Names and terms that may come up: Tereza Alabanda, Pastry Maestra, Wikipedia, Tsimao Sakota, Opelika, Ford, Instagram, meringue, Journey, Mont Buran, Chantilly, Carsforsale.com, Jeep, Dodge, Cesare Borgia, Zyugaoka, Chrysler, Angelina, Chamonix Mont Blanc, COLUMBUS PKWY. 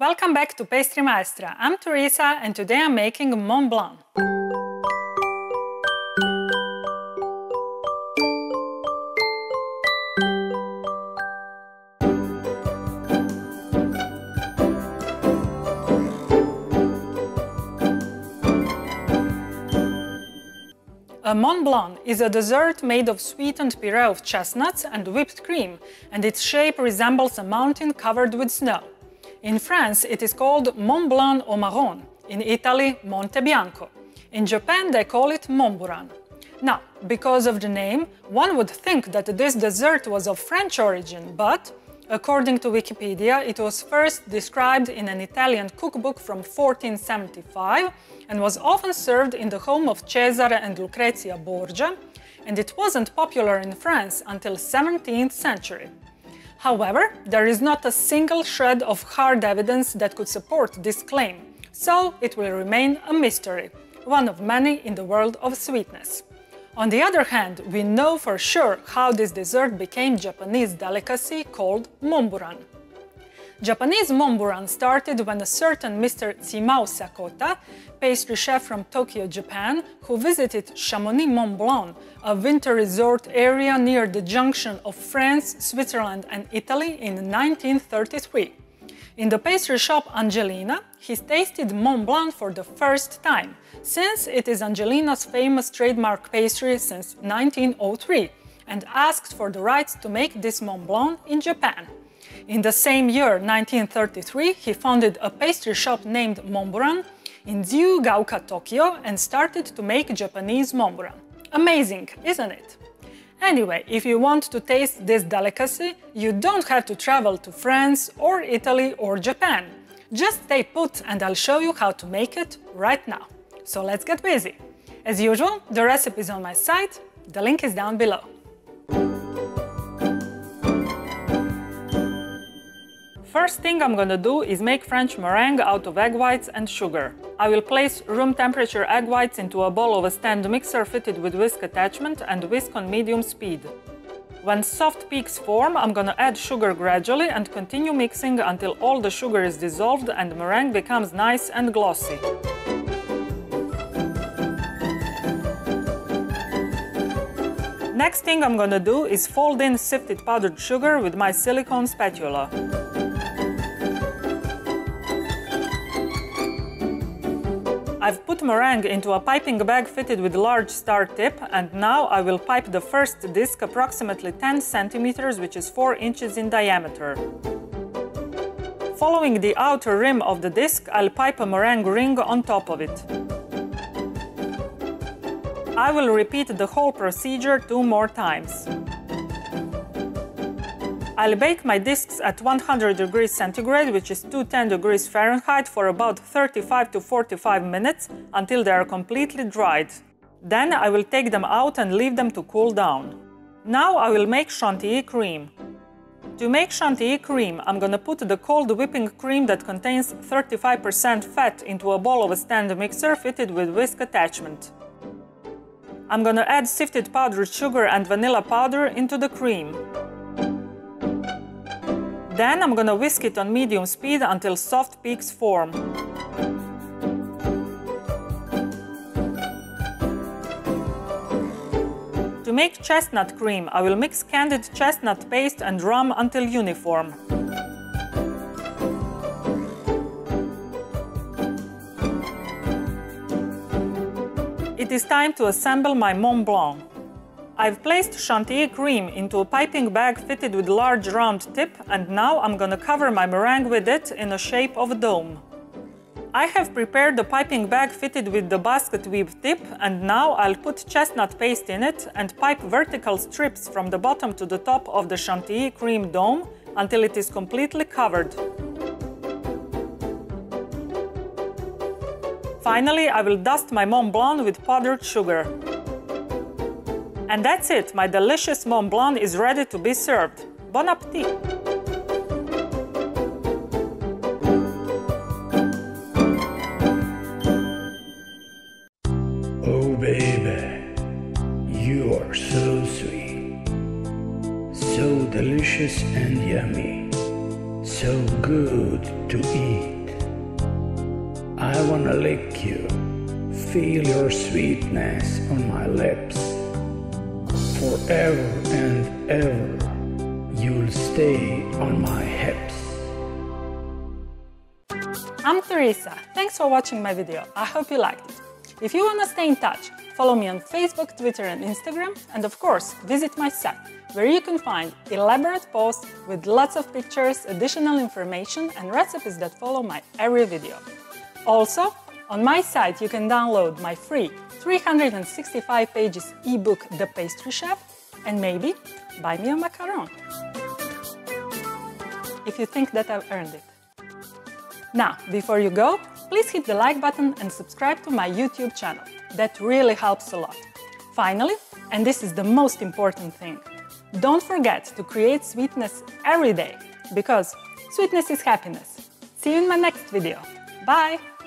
Welcome back to Pastry Maestra. I'm Teresa and today I'm making Mont Blanc. A Mont Blanc is a dessert made of sweetened puree of chestnuts and whipped cream, and its shape resembles a mountain covered with snow. In France, it is called Mont Blanc au marron, in Italy, Monte Bianco. In Japan, they call it Mont Buran. Now, because of the name, one would think that this dessert was of French origin, but according to Wikipedia, it was first described in an Italian cookbook from 1475 and was often served in the home of Cesare and Lucrezia Borgia, and it wasn't popular in France until 17th century. However, there is not a single shred of hard evidence that could support this claim, so it will remain a mystery, one of many in the world of sweetness. On the other hand, we know for sure how this dessert became a Japanese delicacy called Mont Buran. Japanese Mont Buran started when a certain Mr. Tsimao Sakota, pastry chef from Tokyo, Japan, who visited Chamonix Mont Blanc, a winter resort area near the junction of France, Switzerland and Italy in 1933. In the pastry shop Angelina, he tasted Mont Blanc for the first time, since it is Angelina's famous trademark pastry since 1903, and asked for the rights to make this Mont Blanc in Japan. In the same year, 1933, he founded a pastry shop named Mont Buran in Zyugaoka, Tokyo, and started to make Japanese Mont Buran. Amazing, isn't it? Anyway, if you want to taste this delicacy, you don't have to travel to France or Italy or Japan. Just stay put and I'll show you how to make it right now. So let's get busy. As usual, the recipe is on my site, the link is down below. First thing I'm gonna do is make French meringue out of egg whites and sugar. I will place room temperature egg whites into a bowl of a stand mixer fitted with whisk attachment and whisk on medium speed. When soft peaks form, I'm gonna add sugar gradually and continue mixing until all the sugar is dissolved and meringue becomes nice and glossy. Next thing I'm gonna do is fold in sifted powdered sugar with my silicone spatula. I've put meringue into a piping bag fitted with large star tip, and now I will pipe the first disc approximately 10 centimeters, which is 4 inches in diameter. Following the outer rim of the disc, I'll pipe a meringue ring on top of it. I will repeat the whole procedure 2 more times. I'll bake my discs at 100 degrees centigrade, which is 210 degrees Fahrenheit, for about 35 to 45 minutes until they are completely dried. Then I will take them out and leave them to cool down. Now I will make Chantilly cream. To make Chantilly cream, I'm gonna put the cold whipping cream that contains 35% fat into a bowl of a stand mixer fitted with whisk attachment. I'm gonna add sifted powdered sugar and vanilla powder into the cream. Then I'm gonna whisk it on medium speed until soft peaks form. To make chestnut cream, I will mix candied chestnut paste and rum until uniform. It is time to assemble my Mont Blanc. I've placed Chantilly cream into a piping bag fitted with large round tip, and now I'm gonna cover my meringue with it in the shape of a dome. I have prepared the piping bag fitted with the basket weave tip, and now I'll put chestnut paste in it and pipe vertical strips from the bottom to the top of the Chantilly cream dome until it is completely covered. Finally, I will dust my Mont Blanc with powdered sugar. And that's it, my delicious Mont Blanc is ready to be served. Bon appétit! Oh baby, you are so sweet, so delicious and yummy, so good. to eat. I wanna lick you, feel your sweetness on my lips. Forever and ever, you'll stay on my hips. I'm Teresa. Thanks for watching my video. I hope you liked it. If you wanna stay in touch, follow me on Facebook, Twitter and Instagram, and of course, visit my site, where you can find elaborate posts with lots of pictures, additional information and recipes that follow my every video. Also, on my site you can download my free 365 pages ebook The Pastry Chef and maybe buy me a macaron, if you think that I've earned it. Now, before you go, please hit the like button and subscribe to my YouTube channel. That really helps a lot. Finally, and this is the most important thing, don't forget to create sweetness every day, because sweetness is happiness. See you in my next video. Bye!